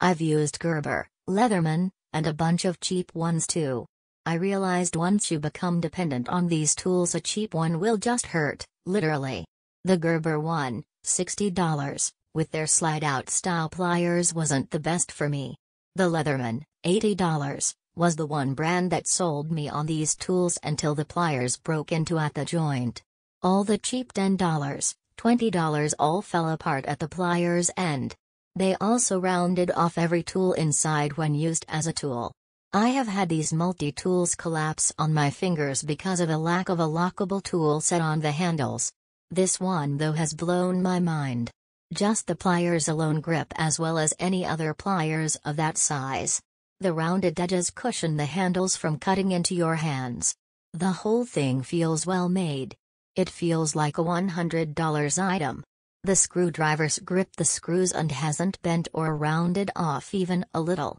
I've used Gerber, Leatherman, and a bunch of cheap ones too. I realized once you become dependent on these tools, a cheap one will just hurt, literally. The Gerber one, $60, with their slide-out style pliers wasn't the best for me. The Leatherman, $80, was the one brand that sold me on these tools until the pliers broke into at the joint. All the cheap $10, $20 all fell apart at the pliers end. They also rounded off every tool inside when used as a tool. I have had these multi-tools collapse on my fingers because of a lack of a lockable tool set on the handles. This one though has blown my mind. Just the pliers alone grip as well as any other pliers of that size. The rounded edges cushion the handles from cutting into your hands. The whole thing feels well made. It feels like a $100 item. The screwdriver's gripped the screws and hasn't bent or rounded off even a little.